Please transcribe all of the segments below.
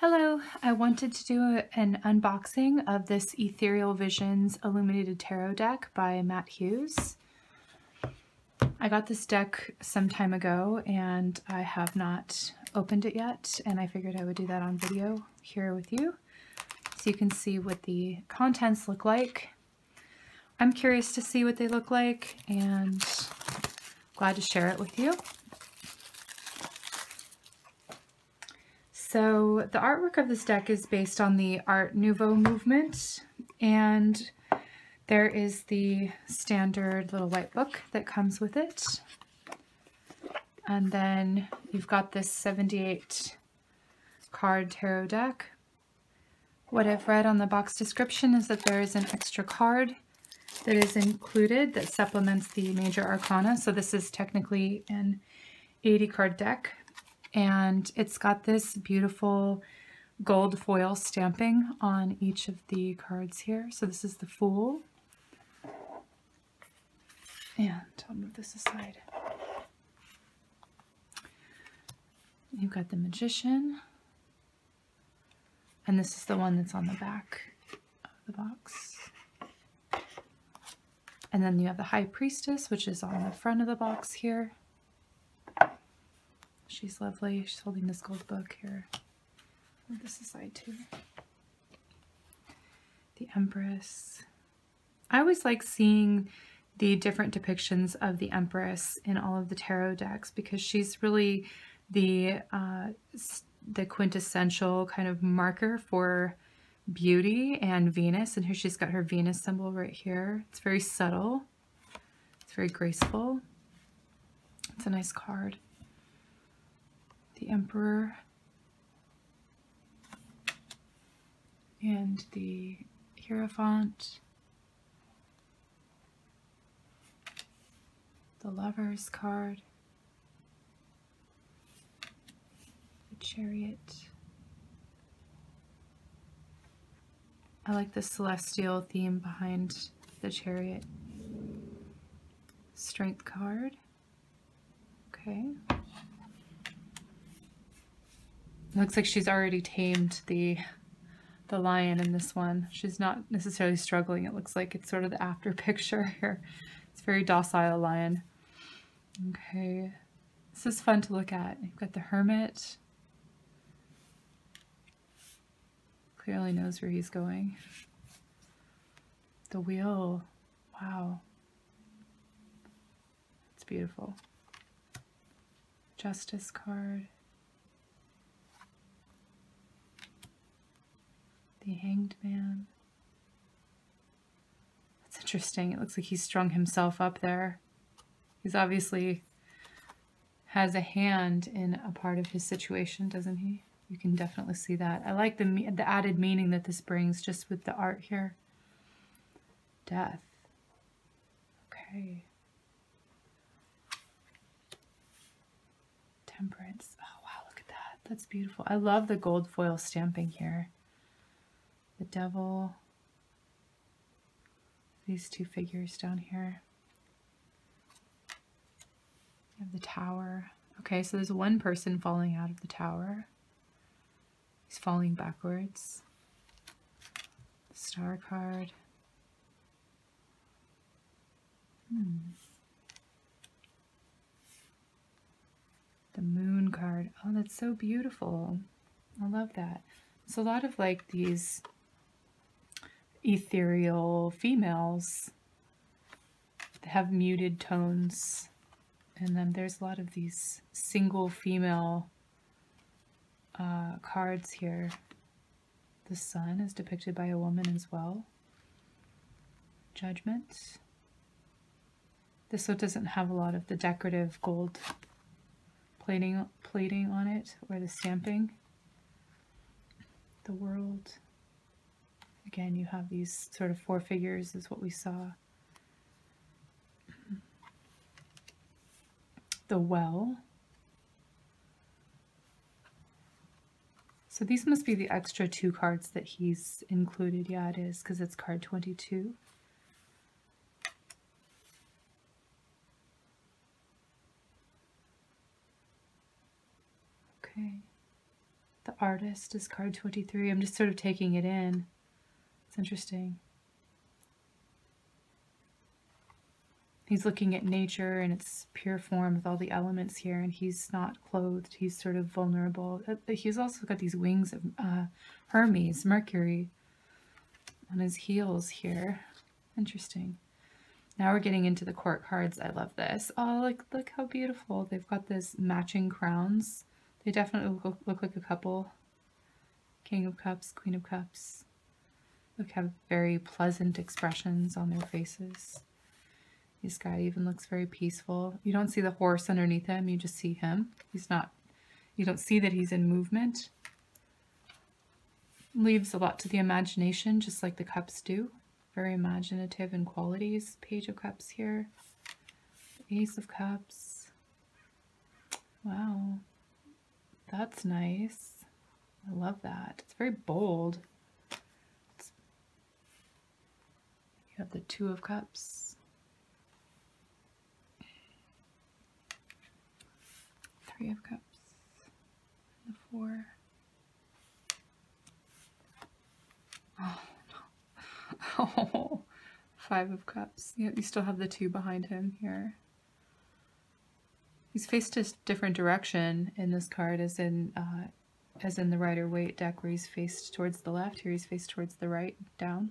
Hello, I wanted to do an unboxing of this Ethereal Visions Illuminated Tarot Deck by Matt Hughes. I got this deck some time ago and I have not opened it yet, and I figured I would do that on video here with you so you can see what the contents look like. I'm curious to see what they look like and glad to share it with you. So the artwork of this deck is based on the Art Nouveau movement, and there is the standard little white book that comes with it. And then you've got this 78 card tarot deck. What I've read on the box description is that there is an extra card that is included that supplements the major arcana. So this is technically an 80 card deck. And it's got this beautiful gold foil stamping on each of the cards here. So this is the Fool. And I'll move this aside. You've got the Magician. And this is the one that's on the back of the box. And then you have the High Priestess, which is on the front of the box here. She's lovely. She's holding this gold book here. Move this aside too. The Empress. I always like seeing the different depictions of the Empress in all of the tarot decks because she's really the quintessential kind of marker for beauty and Venus. And here she's got her Venus symbol right here. It's very subtle. It's very graceful. It's a nice card. The Emperor and the Hierophant, the Lovers card, the Chariot. I like the celestial theme behind the Chariot. Strength card. Okay. Looks like she's already tamed the lion in this one. She's not necessarily struggling. It looks like it's sort of the after picture here. It's a very docile lion. Okay. This is fun to look at. You've got the Hermit. Clearly knows where he's going. The Wheel. Wow. It's beautiful. Justice card. The Hanged Man. That's interesting. It looks like he's strung himself up there. He's obviously has a hand in a part of his situation, doesn't he? You can definitely see that. I like the added meaning that this brings just with the art here. Death. Okay. Temperance. Oh, wow, look at that. That's beautiful. I love the gold foil stamping here. The Devil, these two figures down here. You have the Tower. Okay, so there's one person falling out of the tower. He's falling backwards. The Star card. The Moon card. Oh, that's so beautiful. I love that. It's a lot of like these ethereal females that have muted tones, and then there's a lot of these single female cards here. The Sun is depicted by a woman as well. Judgment. This one doesn't have a lot of the decorative gold plating on it or the stamping. The World. Again, you have these sort of four figures is what we saw. The Well. So these must be the extra two cards that he's included. Yeah, it is, because it's card 22. Okay. The Artist is card 23. I'm just sort of taking it in. It's interesting. He's looking at nature in its pure form with all the elements here, and he's not clothed. He's sort of vulnerable. He's also got these wings of Hermes, Mercury, on his heels here. Interesting. Now we're getting into the court cards. I love this. Oh, look how beautiful. They've got this matching crowns. They definitely look like a couple. King of Cups, Queen of Cups. Look, have very pleasant expressions on their faces. This guy even looks very peaceful. You don't see the horse underneath him, you just see him. He's not, you don't see that he's in movement. Leaves a lot to the imagination, just like the cups do. Very imaginative in qualities. Page of Cups here. Ace of Cups. Wow. That's nice. I love that. It's very bold. You have the Two of Cups. Three of Cups, and the Four. Oh, no. Oh, Five of Cups. Yeah, you still have the Two behind him here. He's faced a different direction in this card, as in the Rider-Waite deck, where he's faced towards the left. Here he's faced towards the right, down.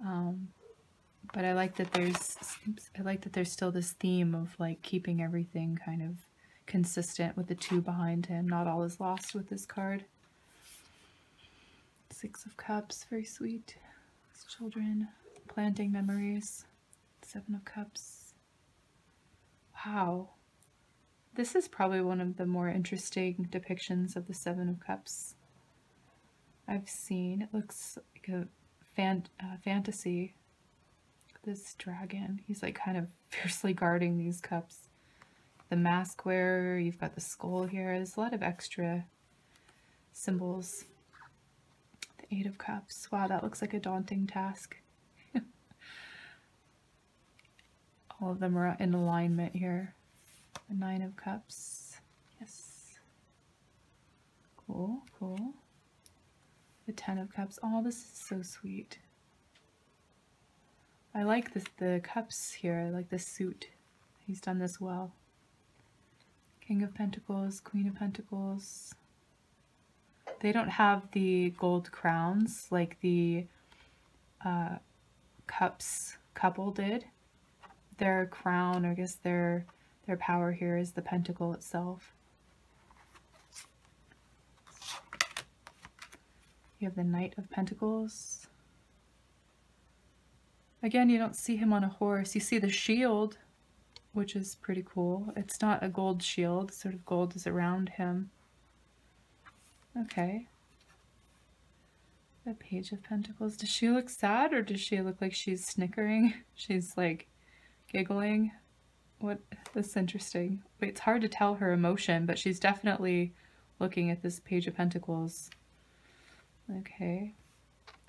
But I like that there's still this theme of like keeping everything kind of consistent with the Two behind him. Not all is lost with this card. Six of Cups, very sweet. These children planting memories. Seven of Cups. Wow. This is probably one of the more interesting depictions of the Seven of Cups I've seen. It looks like a fantasy. This dragon, he's like kind of fiercely guarding these cups. The mask wearer, you've got the skull here. There's a lot of extra symbols. The Eight of Cups. Wow, that looks like a daunting task. All of them are in alignment here. The Nine of Cups. Yes. Cool, cool. The Ten of Cups. Oh, this is so sweet. I like this, the cups here. I like this suit. He's done this well. King of Pentacles, Queen of Pentacles. They don't have the gold crowns like the cups couple did. Their crown, or I guess their power here is the pentacle itself. You have the Knight of Pentacles. Again, you don't see him on a horse. You see the shield, which is pretty cool. It's not a gold shield, sort of gold is around him. Okay. The Page of Pentacles. Does she look sad, or does she look like she's snickering? She's like giggling. What? That's interesting. It's hard to tell her emotion, but she's definitely looking at this Page of Pentacles. Okay.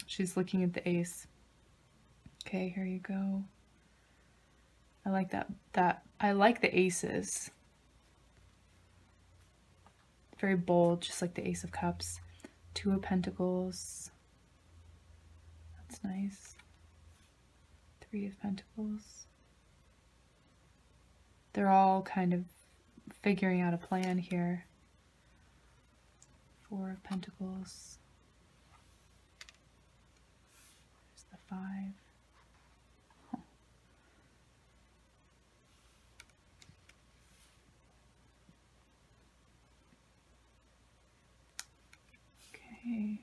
She's looking at the ace. Okay, here you go. I like that I like the aces. Very bold, just like the Ace of Cups. Two of Pentacles. That's nice. Three of Pentacles. They're all kind of figuring out a plan here. Four of Pentacles. There's the Five. Okay.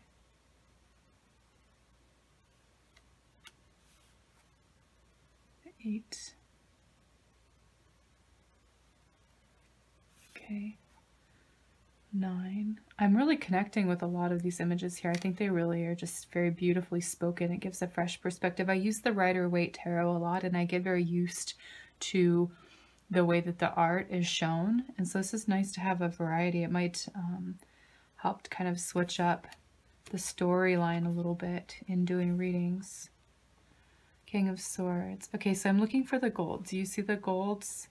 The Eight. Okay. Nine. I'm really connecting with a lot of these images here. I think they really are just very beautifully spoken. It gives a fresh perspective. I use the Rider-Waite tarot a lot, and I get very used to the way that the art is shown. And so this is nice to have a variety. It might helped kind of switch up the storyline a little bit in doing readings. King of Swords. Okay, so I'm looking for the gold. Do you see the golds?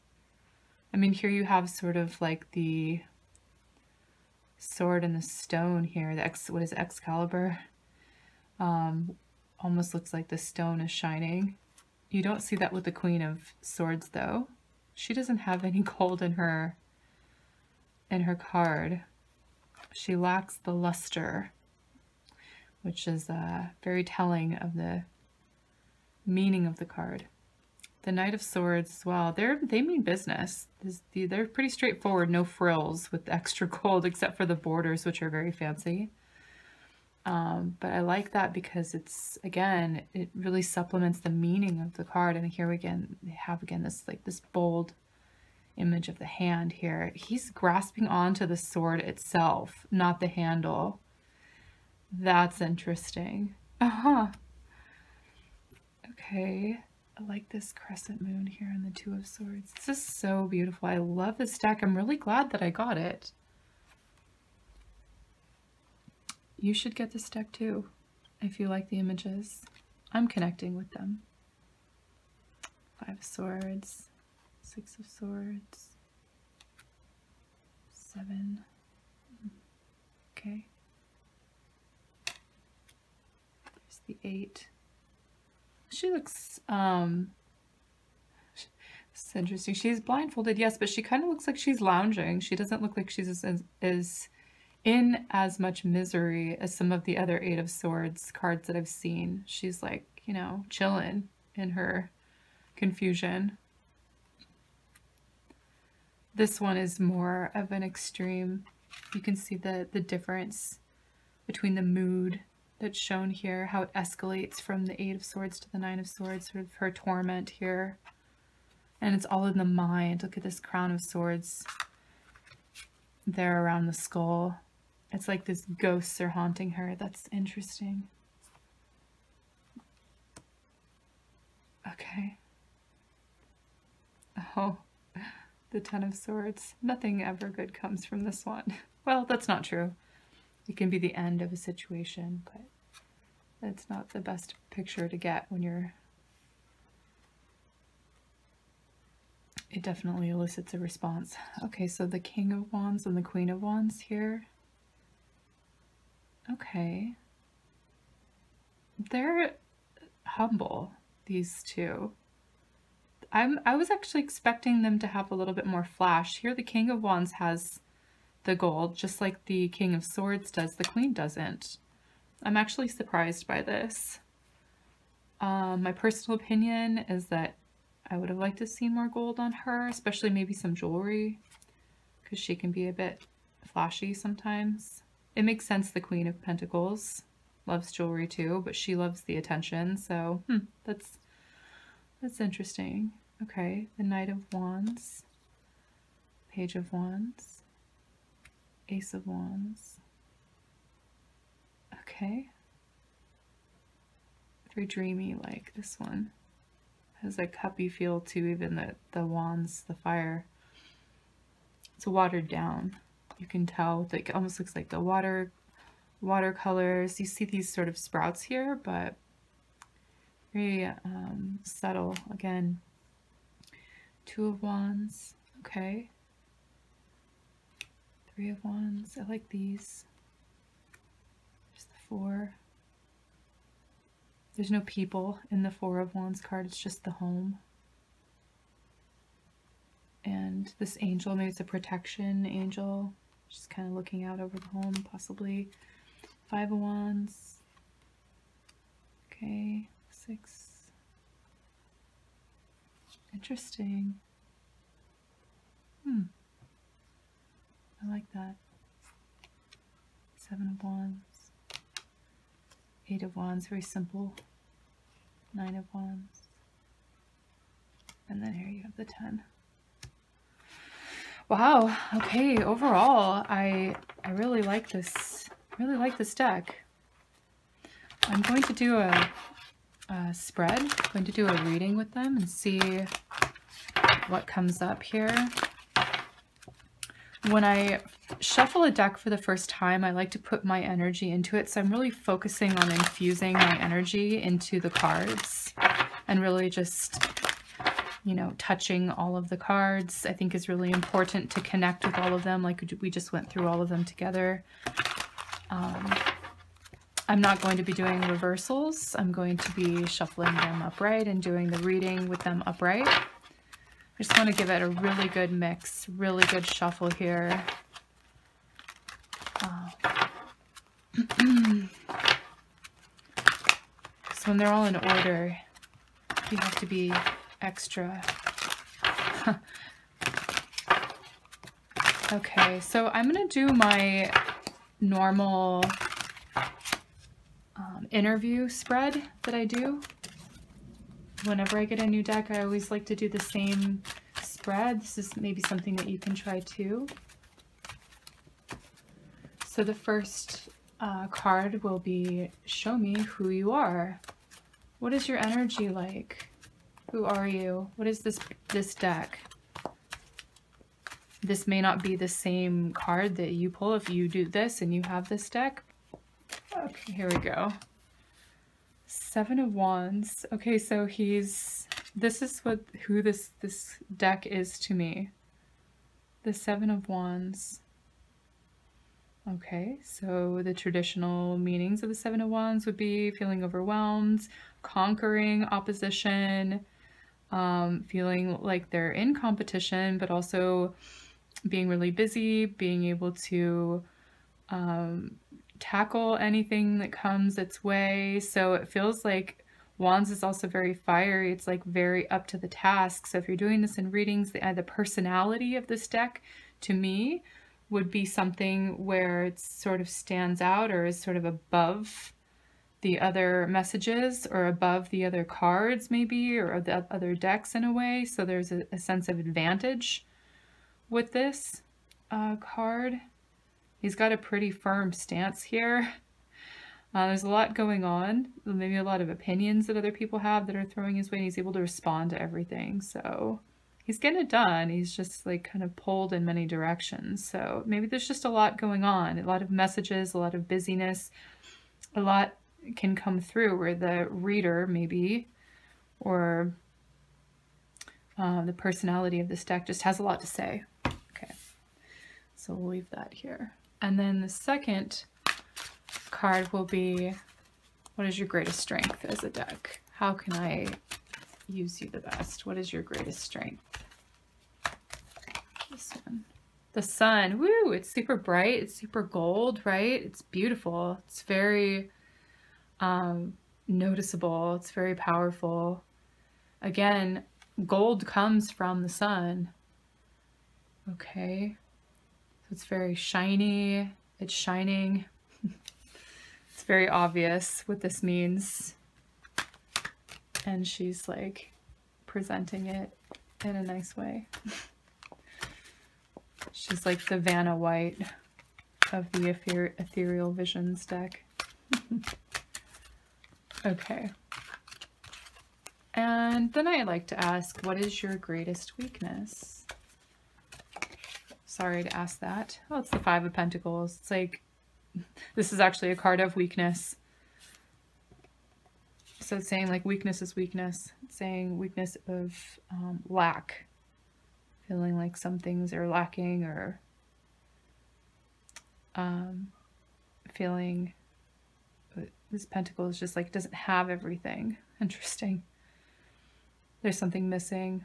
I mean, here you have sort of like the sword and the stone here. The what is it, Excalibur? Almost looks like the stone is shining. You don't see that with the Queen of Swords though. She doesn't have any gold in her card. She lacks the luster, which is very telling of the meaning of the card. The Knight of Swords as well. They mean business. They're pretty straightforward, no frills with extra gold except for the borders, which are very fancy. But I like that because it's, again, it really supplements the meaning of the card. And here again, they have again this like this bold image of the hand here. He's grasping onto the sword itself, not the handle. That's interesting. Okay. I like this crescent moon here and the Two of Swords. This is so beautiful. I love this deck. I'm really glad that I got it. You should get this deck too if you like the images. I'm connecting with them. Five of Swords, Six of Swords, Seven. Okay. There's the Eight. She looks, it's interesting. She's blindfolded, yes, but she kind of looks like she's lounging. She doesn't look like she's as in as much misery as some of the other Eight of Swords cards that I've seen. She's like, you know, chilling in her confusion. This one is more of an extreme. You can see the difference between the mood that's shown here, how it escalates from the Eight of Swords to the Nine of Swords, sort of her torment here. And it's all in the mind. Look at this Crown of Swords there around the skull. It's like these ghosts are haunting her. That's interesting. Okay. Oh, the Ten of Swords. Nothing ever good comes from this one. Well, that's not true. It can be the end of a situation, but that's not the best picture to get when you're... It definitely elicits a response. Okay, so the King of Wands and the Queen of Wands here. Okay. They're humble, these two. I was actually expecting them to have a little bit more flash. Here the King of Wands has the gold, just like the King of Swords does. The Queen doesn't. I'm actually surprised by this. My personal opinion is that I would have liked to see more gold on her, especially maybe some jewelry, because she can be a bit flashy sometimes. It makes sense the Queen of Pentacles loves jewelry too, but she loves the attention, so that's interesting. Okay, the Knight of Wands, Page of Wands, Ace of Wands. Okay. Very dreamy, like this one. Has a cuppy feel to even the wands, the fire. It's watered down. You can tell that it almost looks like the watercolors. You see these sort of sprouts here, but very subtle again. Two of Wands. Okay. Three of Wands. I like these. There's the Four. There's no people in the Four of Wands card. It's just the home. And this angel, maybe it's a protection angel. Just kind of looking out over the home, possibly. Five of Wands. Okay. Six. Interesting. I like that. Seven of Wands. Eight of Wands, very simple. Nine of Wands. And then here you have the Ten. Wow, okay, overall, I really like this deck. I'm going to do a spread. I'm going to do a reading with them and see what comes up here. When I shuffle a deck for the first time, I like to put my energy into it. So I'm really focusing on infusing my energy into the cards and really just you know, touching all of the cards, I think is really important to connect with all of them. Like we just went through all of them together. I'm not going to be doing reversals. I'm going to be shuffling them upright and doing the reading with them upright. I just want to give it a really good mix, really good shuffle here. So when they're all in order, you have to be extra. Okay, so I'm going to do my normal interview spread that I do. Whenever I get a new deck, I always like to do the same spread. This is maybe something that you can try too. So the first card will be, show me who you are. What is your energy like? Who are you? What is this deck? This may not be the same card that you pull if you do this and you have this deck. Okay, here we go. Seven of Wands. Okay, so this is who this deck is to me. The Seven of Wands. Okay, so the traditional meanings of the Seven of Wands would be feeling overwhelmed, conquering opposition, feeling like they're in competition, but also being really busy, being able to tackle anything that comes its way. So it feels like Wands is also very fiery. It's like very up to the task. So if you're doing this in readings, the personality of this deck to me would be something where it sort of stands out or is sort of above the other messages or above the other cards maybe, or the other decks in a way. So there's a sense of advantage with this card. He's got a pretty firm stance here. There's a lot going on, maybe a lot of opinions that other people have that are throwing his way, and he's able to respond to everything. So he's getting it done. He's just like kind of pulled in many directions. So maybe there's just a lot going on, a lot of messages, a lot of busyness, a lot can come through where the reader maybe, or the personality of this deck just has a lot to say. Okay, so we'll leave that here. And then the second card will be, what is your greatest strength as a deck? How can I use you the best? What is your greatest strength? This one. The sun. Woo! It's super bright. It's super gold, right? It's beautiful. It's very noticeable. It's very powerful. Again, gold comes from the sun. Okay. So it's very shiny. It's shining. It's very obvious what this means. And she's like presenting it in a nice way. She's like the Vanna White of the Ethereal Visions deck. Okay. And then I like to ask, what is your greatest weakness? Sorry to ask that. Oh, it's the Five of Pentacles. It's like, this is actually a card of weakness. So it's saying like weakness is weakness. It's saying weakness of lack. Feeling like some things are lacking, or feeling this pentacle is just like doesn't have everything. Interesting. There's something missing.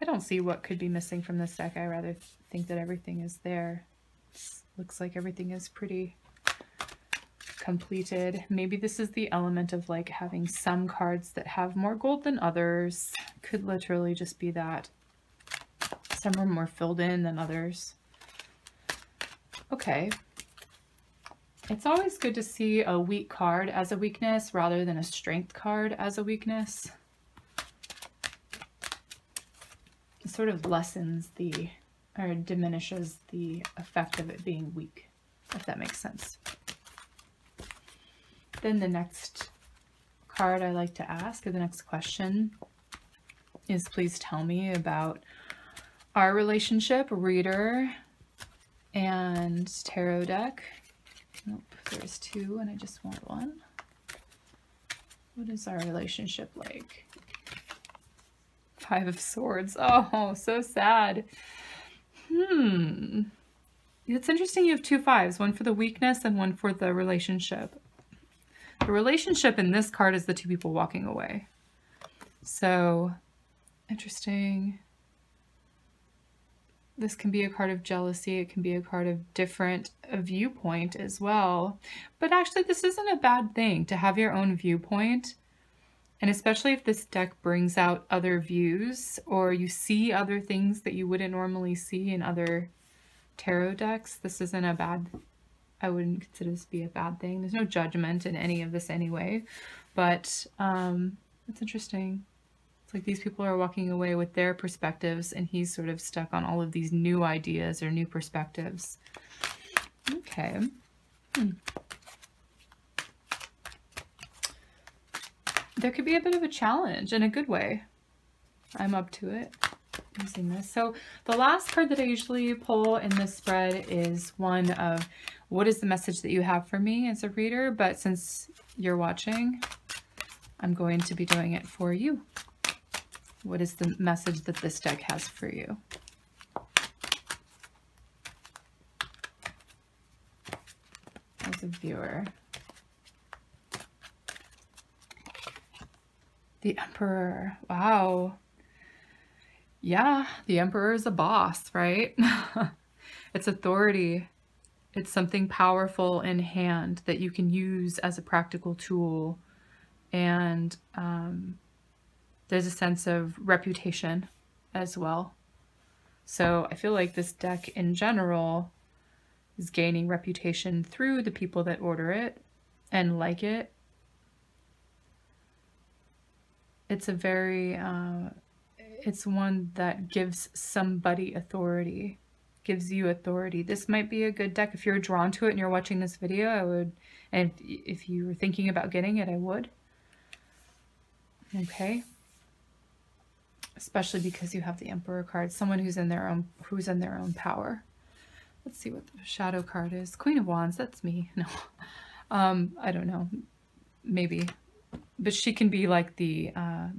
I don't see what could be missing from this deck. I rather think that everything is there. Looks like everything is pretty completed. Maybe this is the element of like having some cards that have more gold than others. Could literally just be that. Some are more filled in than others. Okay. It's always good to see a weak card as a weakness rather than a strength card as a weakness. It sort of lessens the, or diminishes the effect of it being weak, if that makes sense. Then the next card I like to ask, or the next question, is please tell me about our relationship, reader and tarot deck. Nope, there's two and I just want one. What is our relationship like? Five of Swords. Oh, so sad. It's interesting you have two fives, one for the weakness and one for the relationship. The relationship in this card is the two people walking away. So, interesting. This can be a card of jealousy. It can be a card of different viewpoint as well. But actually, this isn't a bad thing to have your own viewpoint. And especially if this deck brings out other views, or you see other things that you wouldn't normally see in other tarot decks, this isn't a bad, I wouldn't consider this to be a bad thing. There's no judgment in any of this anyway, but it's interesting. It's like these people are walking away with their perspectives and he's sort of stuck on all of these new ideas or new perspectives. Okay. There could be a bit of a challenge in a good way. I'm up to it. Using this. So the last card that I usually pull in this spread is one of what is the message that you have for me as a reader, but since you're watching, I'm going to be doing it for you. What is the message that this deck has for you? As a viewer. The Emperor. Wow. Yeah, the Emperor is a boss, right? It's authority. It's something powerful in hand that you can use as a practical tool. And there's a sense of reputation as well. So I feel like this deck in general is gaining reputation through the people that order it and like it. It's a very... it's one that gives somebody authority, gives you authority. This might be a good deck. If you're drawn to it and you're watching this video, I would, and if you were thinking about getting it, I would. Okay. Especially because you have the Emperor card, someone who's in their own power. Let's see what the shadow card is. Queen of Wands, that's me. No, I don't know, maybe. But she can be like the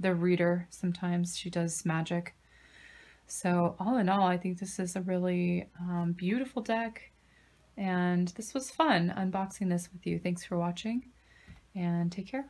reader sometimes. She does magic. So all in all, I think this is a really beautiful deck. And this was fun unboxing this with you. Thanks for watching and take care.